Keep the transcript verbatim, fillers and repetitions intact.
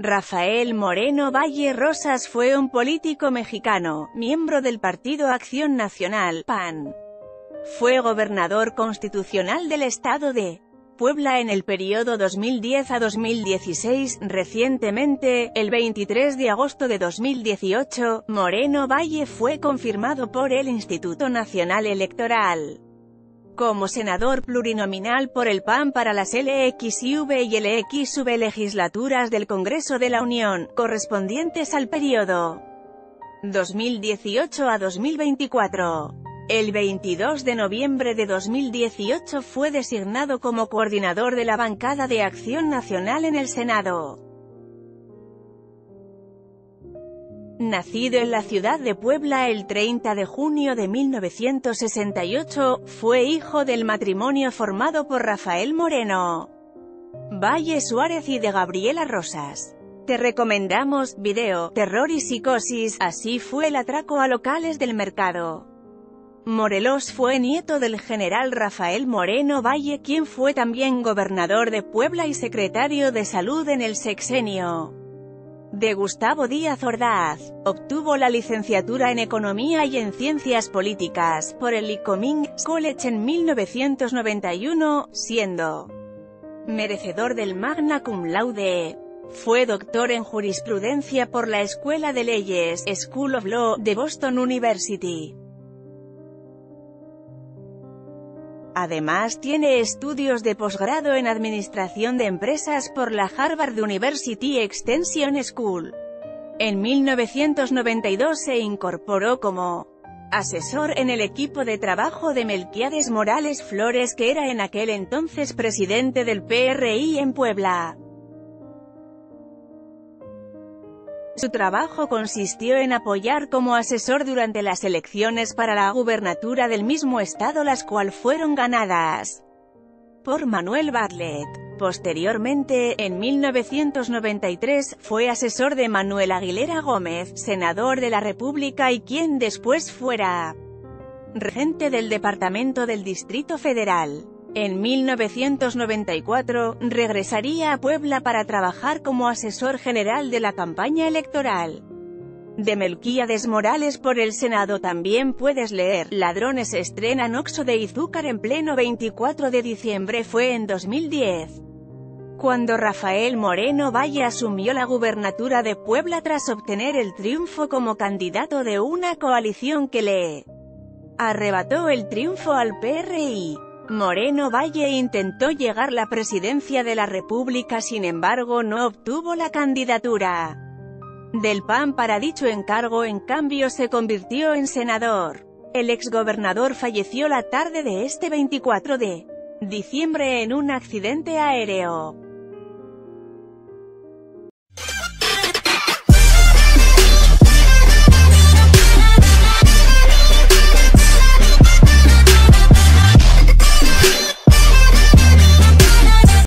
Rafael Moreno Valle Rosas fue un político mexicano, miembro del Partido Acción Nacional, P A N. Fue gobernador constitucional del estado de Puebla en el periodo dos mil diez a dos mil dieciséis. Recientemente, el veintitrés de agosto de dos mil dieciocho, Moreno Valle fue confirmado por el Instituto Nacional Electoral como senador plurinominal por el P A N para las L X I V y L X V legislaturas del Congreso de la Unión, correspondientes al periodo dos mil dieciocho a dos mil veinticuatro. El veintidós de noviembre de dos mil dieciocho fue designado como coordinador de la bancada de Acción Nacional en el Senado. Nacido en la ciudad de Puebla el treinta de junio de mil novecientos sesenta y ocho, fue hijo del matrimonio formado por Rafael Moreno Valle Suárez y de Gabriela Rosas. Te recomendamos, video, terror y psicosis, así fue el atraco a locales del mercado. Morelos fue nieto del general Rafael Moreno Valle, quien fue también gobernador de Puebla y secretario de Salud en el sexenio de Gustavo Díaz Ordaz. Obtuvo la licenciatura en Economía y en Ciencias Políticas por el Ecoming College en mil novecientos noventa y uno, siendo merecedor del Magna Cum Laude. Fue doctor en Jurisprudencia por la Escuela de Leyes, School of Law, de Boston University. Además tiene estudios de posgrado en Administración de Empresas por la Harvard University Extension School. En mil novecientos noventa y dos se incorporó como asesor en el equipo de trabajo de Melquiades Morales Flores, que era en aquel entonces presidente del P R I en Puebla. Su trabajo consistió en apoyar como asesor durante las elecciones para la gubernatura del mismo estado, las cuales fueron ganadas por Manuel Bartlett. Posteriormente, en mil novecientos noventa y tres, fue asesor de Manuel Aguilera Gómez, senador de la República y quien después fuera regente del Departamento del Distrito Federal. En mil novecientos noventa y cuatro, regresaría a Puebla para trabajar como asesor general de la campaña electoral de Melquiades Morales por el Senado. También puedes leer, Ladrones estrenan Oxxo de Izúcar en pleno. Veinticuatro de diciembre fue en dos mil diez, cuando Rafael Moreno Valle asumió la gubernatura de Puebla tras obtener el triunfo como candidato de una coalición que le arrebató el triunfo al P R I. Moreno Valle intentó llegar a la presidencia de la República, sin embargo no obtuvo la candidatura del P A N para dicho encargo, en cambio se convirtió en senador. El exgobernador falleció la tarde de este veinticuatro de diciembre en un accidente aéreo.